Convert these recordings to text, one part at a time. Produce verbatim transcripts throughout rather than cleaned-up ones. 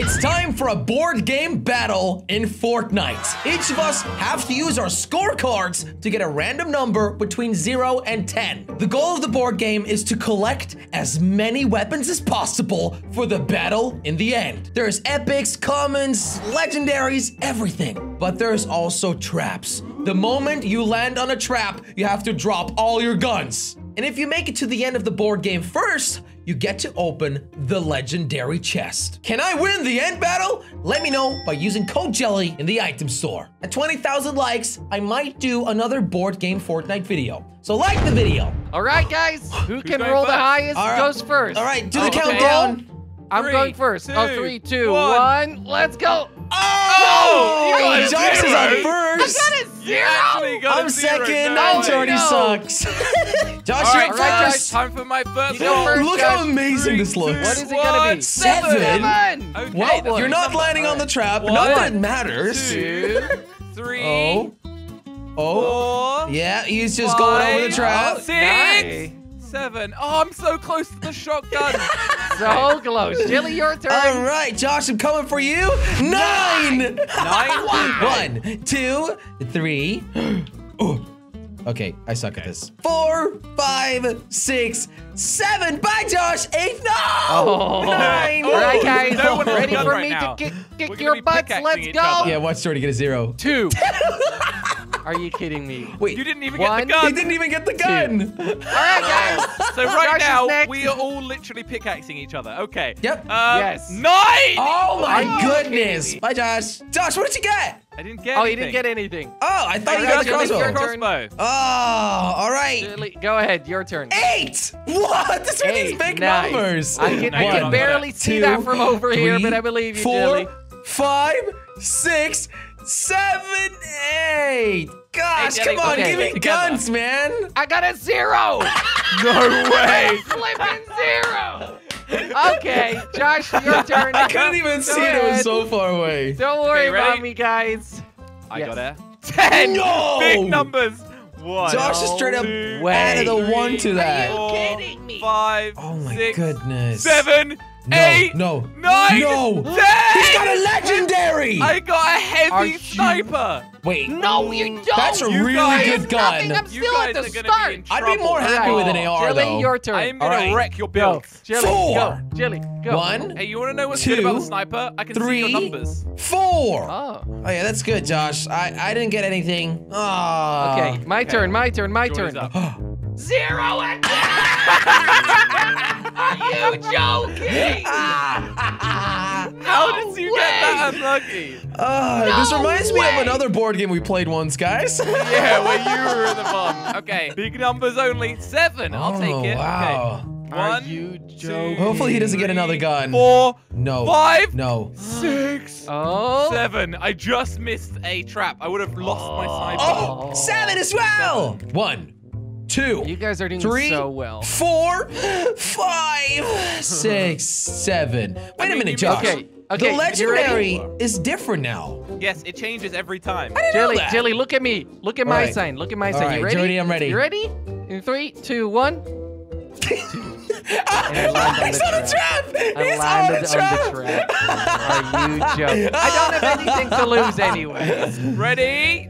It's time for a board game battle in Fortnite. Each of us have to use our scorecards to get a random number between zero and ten. The goal of the board game is to collect as many weapons as possible for the battle in the end. There's epics, commons, legendaries, everything. But there's also traps. The moment you land on a trap, you have to drop all your guns. And if you make it to the end of the board game first, you get to open the legendary chest. Can I win the end battle? Let me know by using code Jelly in the item store. At twenty thousand likes, I might do another board game Fortnite video. So like the video. All right, guys. Who can roll the highest goes first. All right, do the countdown. I'm going first. Oh, three, two, one. Let's go. Oh! No! Josh is on first. I got a zero. I'm second. Mine already sucks. Josh, you're first. Time for my first one. Look how amazing this looks. What is it gonna be? Seven. Well, you're not landing on the trap. Not that it matters. Two, three. Oh. Oh. Yeah, he's just going over the trap. Six. Seven. Oh, I'm so close to the shotgun. So close. Jelly, your turn. All right, Josh, I'm coming for you. Nine. Nine. Nine. One, two, three. Ooh. Okay, I suck okay. at this. Four, five, six, seven. Bye, Josh. Eight. No. Oh. Nine. Oh. All right, guys. No ready for right me now. to kick, kick your butts? Let's go. Other. Yeah, watch Jordy get a zero. Two. Are you kidding me? Wait, you didn't even one, get the gun. He didn't even get the gun. All right, guys. So right Josh now, we are all literally pickaxing each other. Okay. Yep. Um, yes. Nine. Oh, my oh, goodness. Bye, Josh. Josh, what did you get? I didn't get oh, anything. Oh, you didn't get anything. Oh, I thought you got the crossbow. crossbow. Oh, all right. Surely, go ahead. Your turn. Eight. What? This are these big nice. numbers. I can, I can One, barely two, see that from over three, here, but I believe you, Jelly. Four, five, six. Seven, eight. Gosh, hey, come on, okay, give me guns, together. man. I got a zero. No way. Flipping zero. Okay, Josh, your turn. I couldn't even so see it. It was so far away. Don't worry okay, about me, guys. I yes. got a ten. No. Big numbers. One. Josh is straight up two, added three, a one to that. Are you kidding me? Five. Oh my six, goodness. Seven. No, eight, no, nine, no. ten. He's got a legendary. I got a heavy you... sniper. Wait. No, you don't. That's a you really good gun. I'm still at the start. Be I'd be more happy oh. with an A R, Jelly, though. your turn. I'm going right. to wreck your build. Jelly, four. Go. Jelly, go. One, Hey, you want to know what's two, good about the sniper? I can three, see your numbers. Four. Oh. oh, yeah, that's good, Josh. I, I didn't get anything. Oh. Okay, my okay. turn, my turn, my Jordan's turn. Zero and Are you joking? No How did you way. get that unlucky? Uh, no this reminds way. me of another board game we played once, guys. Yeah, where you were the bomb. Okay, big numbers only. Seven. I'll oh, take it. Wow. Okay. One, Are you joking? Two, Hopefully he doesn't get another gun. Four. No. Five. No. Six. Oh. Seven. I just missed a trap. I would have lost oh. my sniper. Oh, seven as well. Seven. One. Two, you guys are doing three, so well. Four, five, six, seven. Wait I mean, a minute, Josh. Okay, okay, the legendary is different now. Yes, it changes every time. I didn't Jelly, know that. Jelly, look at me. Look at All my right. sign. Look at my All sign. Right, you ready? Jordy, I'm ready. You ready? In three, two, one. Ah, he's on a trap! He's on a trap! Are you joking? I don't have anything to lose anyways. Ready?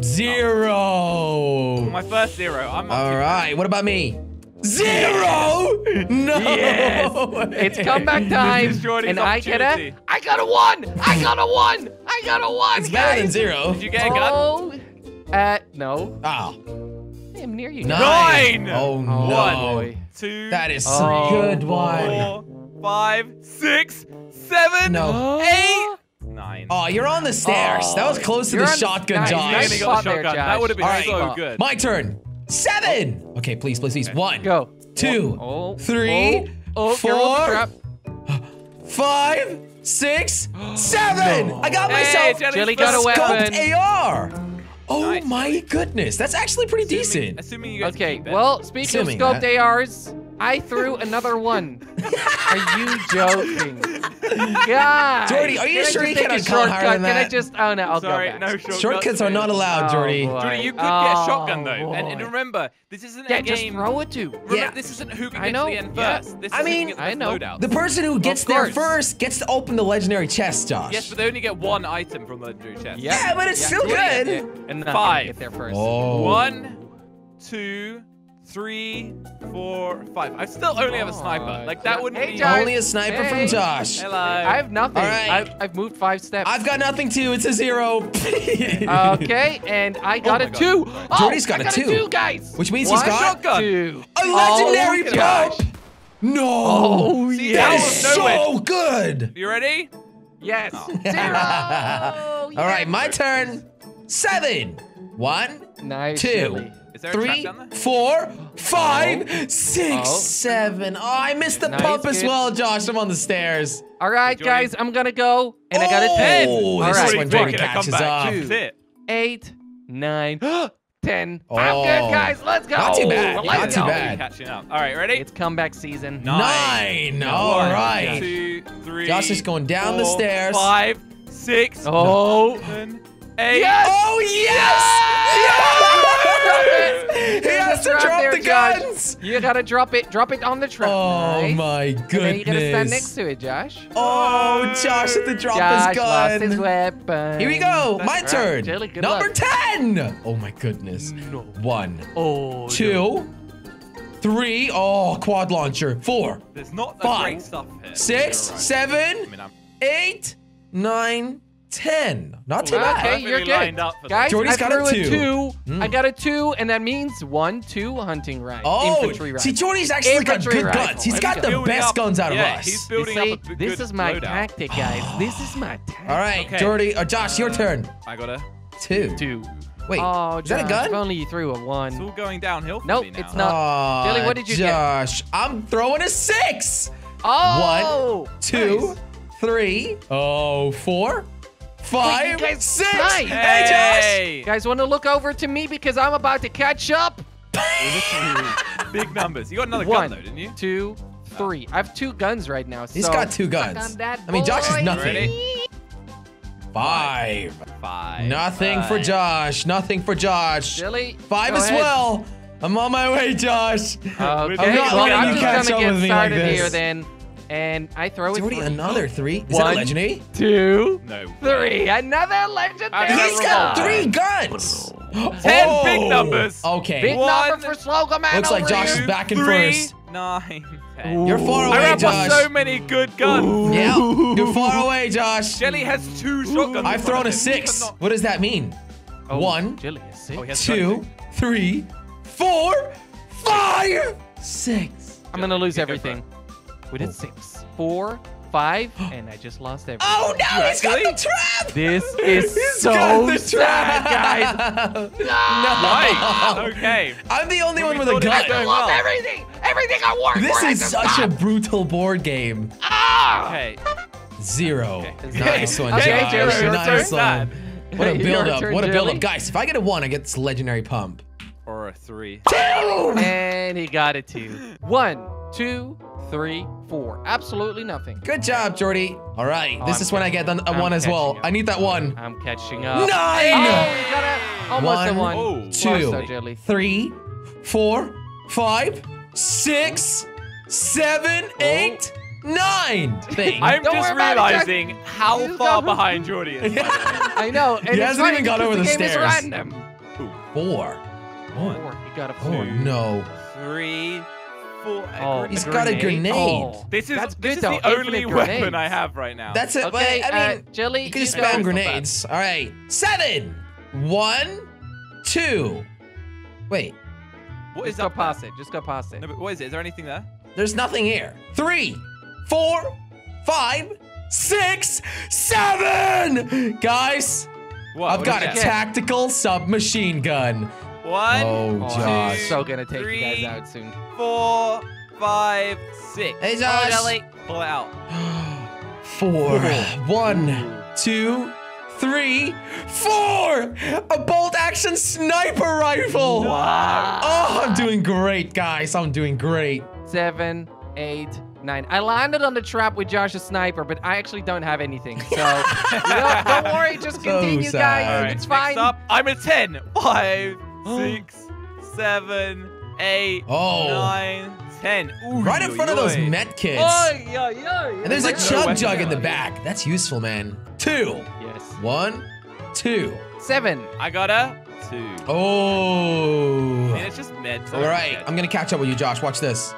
Zero. Oh. My first zero. I'm All right. What about me? Zero. No. Yes. It's comeback time. And I get a. I got a one. I got a one. I got a one. It's better than zero. Did you get a gun? Oh. Uh. No. Oh. I am near you. Nine. Nine. Oh no. One, two. That is oh, good one. Four, five, six, seven, no. eight. Nine. Oh, you're on the stairs. Oh, that was close to the shotgun, nice, Josh. Nice shotgun. There, Josh. That would have been right. so good. My turn. Seven. Oh. Okay, please, please, please. Okay. One, Go. two, oh. three, oh. four, five, six, seven. No. I got hey, myself Jelly got a scoped A R. Oh, nice. my goodness. That's actually pretty assuming, decent. Assuming you guys okay, well, speaking assuming, of scoped right? A Rs, I threw another one. Are you joking? God. Jordy, are you can sure you can't shortcut? Can that? I just? Oh no, I'll Sorry, go back. No shortcuts. Shortcuts are not allowed, Jordy. Oh, Jordy, you could oh, get a shotgun though, and, and remember, this isn't yeah, a game. Just throw it to. Remember, yeah. This isn't who can I get know. To the end yeah. first. This I mean, I know. The person who gets there first gets to open the legendary chest, Josh. Yes, but they only get one item from legendary chest. Yeah, yeah but it's yeah, still yeah, good. Yeah, yeah. And five. Get there first. Oh. One, two. Three, four, five. I still only have a sniper. Like that wouldn't hey, be Josh. Only a sniper hey. From Josh. Hello. I have nothing. All right. I've, I've moved five steps. I've got nothing too. It's a zero. Okay, and I got oh a two. Right. Oh, Jordy's got, got a two, two guys. Which means what? He's got shotgun. Two. A legendary oh, Josh. No. Oh, See, that is so good. You ready? Yes. Oh. Zero. Yes. All right, my turn. Seven. One. Nice. Two. Silly. Three, four, five, oh. six, oh. seven. Oh, I missed the nice pump kid. As well, Josh. I'm on the stairs. All right, guys, I'm gonna go, and oh. I got a ten. All this right, is when Jordy catches up. Two, eight, nine, ten. Oh. I'm good, guys. Let's go. Not too bad. Not too bad. Catching up. All right, ready? It's comeback season. Nine. Nine. All right. One, two, three. Josh is going down four, the stairs. Five, six. Oh. Seven, eight. Yes. Oh yes. Yes. Yes. He has to drop there, the guns. Josh. You gotta drop it. Drop it on the truck. Oh nice. My goodness! And then you gotta stand next to it, Josh. Oh, Josh at the drop Josh his gun. Lost his weapon. Here we go. That's my right. turn. Jelly, good Number luck. ten. Oh my goodness. No. One. Oh. Two. No. Three. Oh, quad launcher. Four. There's not five, great stuff here. Six. Right. Seven. I mean, eight. Nine. ten. Not too bad. Okay, you're good. Guys, Jordy's got a two. A two. Mm. I got a two, and that means one, two hunting rifle. Oh, infantry rifle. See, Jordy's actually got good rifle. Guns. He's got the best up, guns out yeah, of us. He's building see, up a good this is my loadout. Tactic, guys. This is my tactic. All right, okay. Jordy, or Josh, your turn. I got a two. Two. Wait, oh, is Josh, that a gun? If only you threw a one. It's all going downhill for nope, me now. Nope, it's not. Oh, Jelly, what did you Josh, get? Josh, I'm throwing a six. Oh. One, two, three, oh, four. Five, Wait, six, hey. hey Josh! Guys, want to look over to me because I'm about to catch up. Big numbers. You got another One, gun though, didn't you? Two, three. I have two guns right now. So he's got two guns. I mean, Josh is nothing. Ready? Five. Five. Nothing Five. for Josh. Nothing for Josh. Jelly, Five as ahead. Well. I'm on my way, Josh. Okay. I'm not well, letting you catch up with me like this. Here, then. And I throw it. Jordy, another three. Is One, that a legendary? Two, no. three. Another legendary. He's got three guns. Ten oh. big numbers. Okay. Big One, number for Slogoman. Looks like Josh two, is back in three, first. Nine, ten. You're far away, I Josh. I have so many good guns. Yeah. You're far away, Josh. Jelly has two shotguns. I've thrown a six. What does that mean? Oh, One, Jelly has six. Oh, has two, six. three, four, five, six. I'm gonna lose everything. We did six, four, five, and I just lost everything. Oh no, he's got the trap! This is he's so the sad, guys. No! Right. Okay. I'm the only one with a gun. I lost everything! Everything I wore! This is such a brutal board game. Ah! Okay. Zero. Okay. Nice one, Josh. Okay, nice one. What a build-up, what a build-up. Guys, if I get a one, I get this legendary pump. Or a three. Two! And he got a two. One, two, three, four. Absolutely nothing. Good job, Jordy. All right, oh, this I'm is when I get a I'm one as well. Up. I need that one. I'm catching up. Nine! Oh, got a, almost one, a one. Two, oh, so three, four, five, six, seven, oh. eight, nine. Thing. I'm Don't just realizing just, how far behind Jordy is. I know. And he hasn't even got over the, the stairs. Random. Four. One. Four. He got a four. Oh, no. Three. Oh, he's a got a grenade. Oh, this is That's this good, is though. the only Infinite weapon grenades. I have right now. That's it. Okay, but, I mean, uh, Jelly, you can you spam grenades. All right, seven, one, two. Wait, what just is go that? Past it. Just go past it. No, but what is it? Is there anything there? There's nothing here. Three, four, five, six, seven. Guys, what? I've what got a get? tactical submachine gun. One, oh, Josh. Two, so gonna take three, you guys out soon. Four, five, six. Hey, Josh. Jelly, pull it out. Four. One, two, three, four. A bolt-action sniper rifle. Wow. Oh, I'm doing great, guys. I'm doing great. seven, eight, nine. I landed on the trap with Josh's sniper, but I actually don't have anything. So no, don't worry, just so continue, sad. guys. Right, it's fine. Up, I'm at ten. Five, six, seven, eight, oh. nine, ten. Ooh, right in front yo, of those yo. med kits. Oh, yo, yo, yo, and there's yo, a chug jug in the back. That's useful, man. Two. Yes. One, two. Seven. I got a two. Oh. Man, it's just med. All right, med. I'm gonna catch up with you, Josh. Watch this.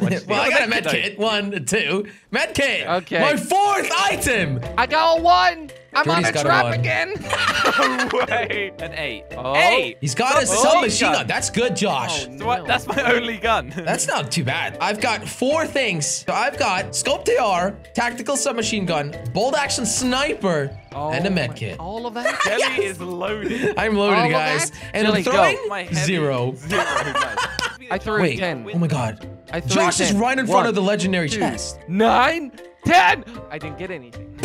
Well, I got a med kit. One, two. Med kit. Okay. My fourth item. I got a one. I'm Jordy's on a trap a again. No way. An eight. Oh. Eight. He's got a submachine gun. That's good, Josh. Oh, no. So I, that's my only gun. That's not too bad. I've got four things. So I've got Scoped A R, Tactical Submachine Gun, Bold Action Sniper, oh, and a med kit. My, all of that? Jelly yes. is loaded. I'm loaded, all guys. And Jelly, I'm throwing my zero. Zero. I threw Wait. ten. Oh, my God. Josh ten. is right in One, front of the legendary two, chest. Nine, ten. I didn't get anything.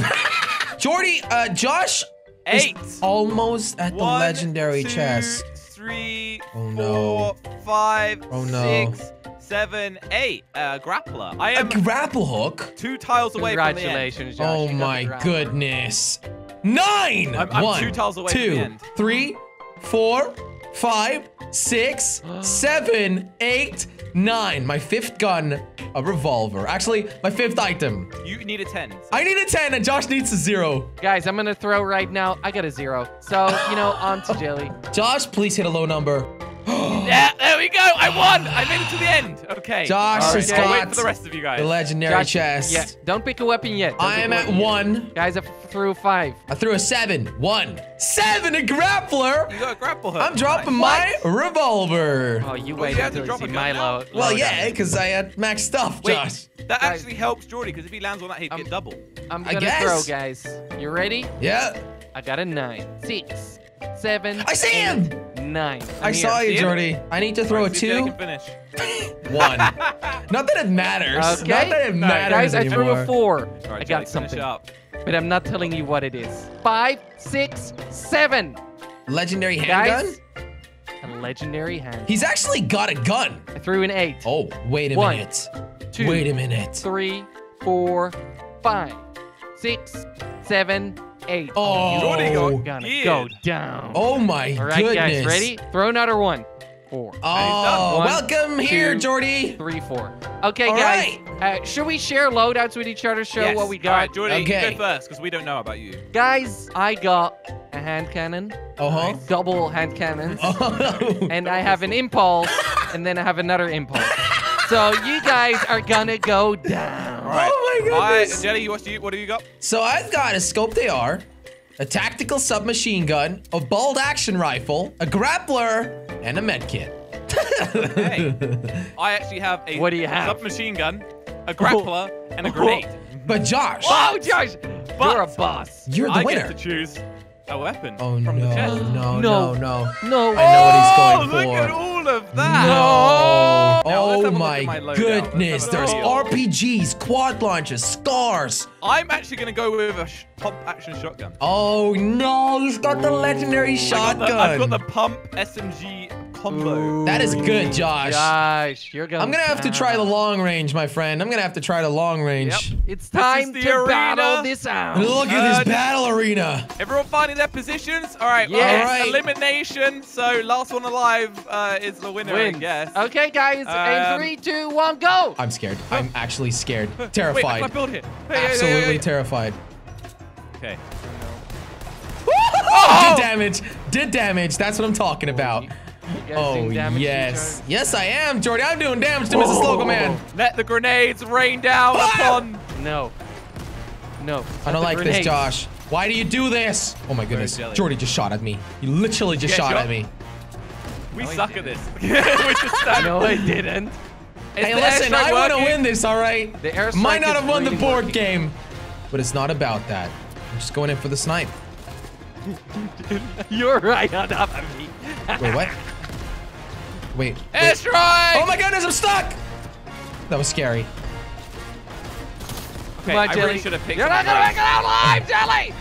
Jordy, uh, Josh Eight. is almost at One, the legendary two, chest. Three, oh, no. four, five, oh, no. six, seven, eight. Uh, grappler. I am a grapple hook. Two tiles away from the end. Congratulations, Josh. Oh, my goodness. Nine. I'm, I'm One, two tiles away two, from the end. Three, four, five, six, seven, eight. Nine. My fifth gun, a revolver. Actually, my fifth item. You need a ten. So. I need a ten, and Josh needs a zero. Guys, I'm gonna throw right now. I got a zero. So, you know, on to Jelly. Josh, please hit a low number. Yeah, there we go. I won. I made it to the end. Okay. Josh right. has okay, got wait for the rest of you guys. The legendary Josh, chest. Yeah. Don't pick a weapon yet. Don't I am at one. Yet. Guys, I threw a five. I threw a seven. One. Seven. A grappler. You got a grapple hook. I'm dropping my what? revolver. Oh, you waited well, to drop my low. Well, yeah, because I had max stuff, wait, Josh. That actually guys. helps Jordy because if he lands on that, he'd I'm, get double. I'm gonna I guess. throw, guys. You ready? Yeah. I got a nine. Six. Seven. I see him. Nine. I here. saw you, Jordy. I need to throw right, a two. One. Not that it matters. Okay. Not that it no, matters guys, anymore. I threw a four. Right, I got something. Up. But I'm not telling you what it is. Five, six, seven. Legendary handgun? A legendary handgun. He's actually got a gun. I threw an eight. Oh, wait a One, minute. Two, wait a minute. Three, four, five, six, seven, Eight. Oh, you're gonna yeah. go down. Oh my All right, goodness. Guys, ready? Throw another one. Four. Oh, one, welcome two, here, Jordy. Three, four. Okay, All guys. Right. Uh, should we share loadouts with each other? Show yes. what we got. All right, Jordy, okay. you go first because we don't know about you. Guys, I got a hand cannon. Uh huh. Double hand cannons. Oh. And I have an impulse, and then I have another impulse. So you guys are gonna go down. All right. Oh my goodness. All right, Jelly, what do you what do you got? So I've got a Scoped A R, a tactical submachine gun, a bold action rifle, a grappler, and a med kit. Hey, I actually have a what do you have? submachine gun, a grappler, oh. and a grenade. But Josh, oh Josh, but you're a boss. You're the I winner. I get to choose a weapon oh, from no, the chest. No, no, no, no, no. I know what he's going oh, for. Look at all of that. No. no. Oh my, my goodness. There's oh. R P Gs, quad launchers, scars. I'm actually going to go with a sh pump action shotgun. Oh no, he's got Ooh. the legendary shotgun. I got the, I've got the pump S M G combo. Ooh. That is good, Josh. Josh, you're going I'm going to have to try the long range, my friend. I'm going to have to try the long range. Yep. It's time to arena. battle this out. Look at uh, this battle arena. Everyone finding their positions? All right, yes. All right. Elimination. So last one alive uh, is the winner, Win. I guess. Okay, guys. Uh, And three, two, one, go! I'm scared. I'm actually scared. Terrified. Wait, I build here. Hey, Absolutely hey, hey, hey, hey. terrified. Okay. Oh! Did damage. Did damage. That's what I'm talking about. Oh, yes. Yes, I am, Jordy. I'm doing damage to Whoa. Missus Slogoman. Let the grenades rain down upon. No. No. I don't like grenades. this, Josh. Why do you do this? Oh, my goodness. Jordy just shot at me. He literally just shot, shot at me. We no, suck at this. No, I didn't. Is hey, listen, I want to win this, all right? The Might not have won really the board working. game, but it's not about that. I'm just going in for the snipe. You're right on top of me. Wait, what? Wait. That's right. Oh, my goodness, I'm stuck. That was scary. Okay, on, I Jelly. really should have picked You're not going to make it out alive, Jelly!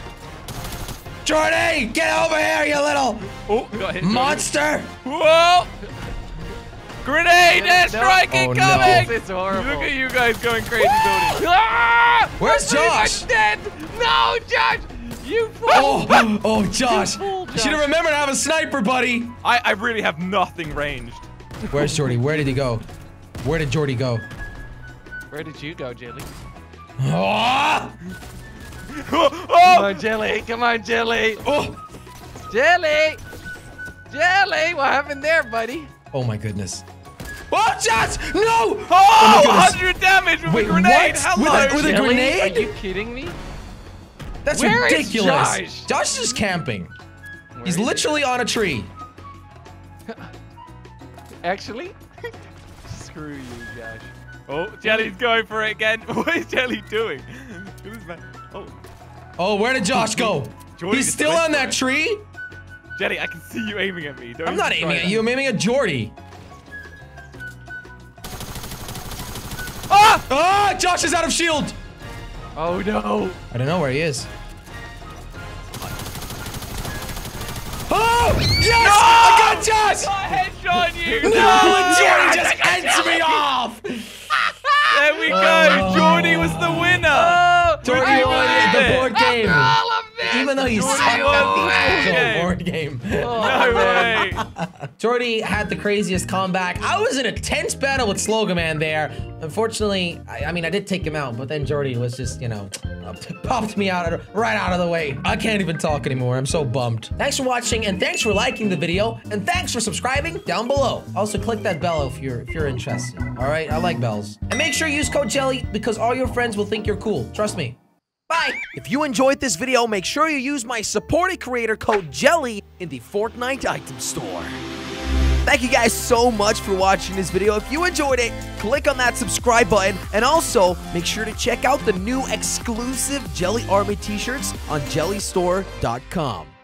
Jordy, get over here, you little oh, got hit, monster! Whoa! Grenade airstrike no. incoming! Oh, no. This is horrible. Look at you guys going crazy building. Ah! Where's Josh? Dead. No, Josh! You fool! Oh, oh, Josh! You should have remembered I have a sniper, buddy. I, I really have nothing ranged. Where's Jordy? Where did he go? Where did Jordy go? Where did you go, Jelly? Oh! Oh! Come on, Jelly! Come on, Jelly! Oh! Jelly! Jelly! What happened there, buddy? Oh my goodness! Oh, Josh! No! Oh! Oh one hundred damage with Wait, a grenade! What? Hello, with a, with a grenade? Are you kidding me? That's Where ridiculous! Is Josh? Josh is just camping. Where He's literally he? on a tree. Actually, screw you, Josh. Oh, Jelly's going for it again. What is Jelly doing? Oh. Oh, where did Josh go? Jordy He's still on that tree? Jelly, I can see you aiming at me. Don't I'm not aiming at you. I'm aiming at Jordy. Ah! Ah! Josh is out of shield. Oh, no. I don't know where he is. Oh! Yes! No! I got Josh! I got a headshot on you! No! Jordy just ends me off! There we go! Oh. Jordy was the winner! Oh, Jordy won the board game! All of this. Even though he sucked at the actual board game. Oh, no way! Jordy had the craziest comeback. I was in a tense battle with Slogoman there. Unfortunately, I, I mean, I did take him out, but then Jordy was just, you know, popped me out right out of the way. I can't even talk anymore. I'm so bummed. Thanks for watching, and thanks for liking the video, and thanks for subscribing down below. Also, click that bell if you're if you're interested. All right, I like bells. And make sure you use code Jelly because all your friends will think you're cool. Trust me. Bye! If you enjoyed this video, make sure you use my supported creator code Jelly in the Fortnite item store. Thank you guys so much for watching this video. If you enjoyed it, click on that subscribe button. And also, make sure to check out the new exclusive Jelly Army t-shirts on Jelly Store dot com.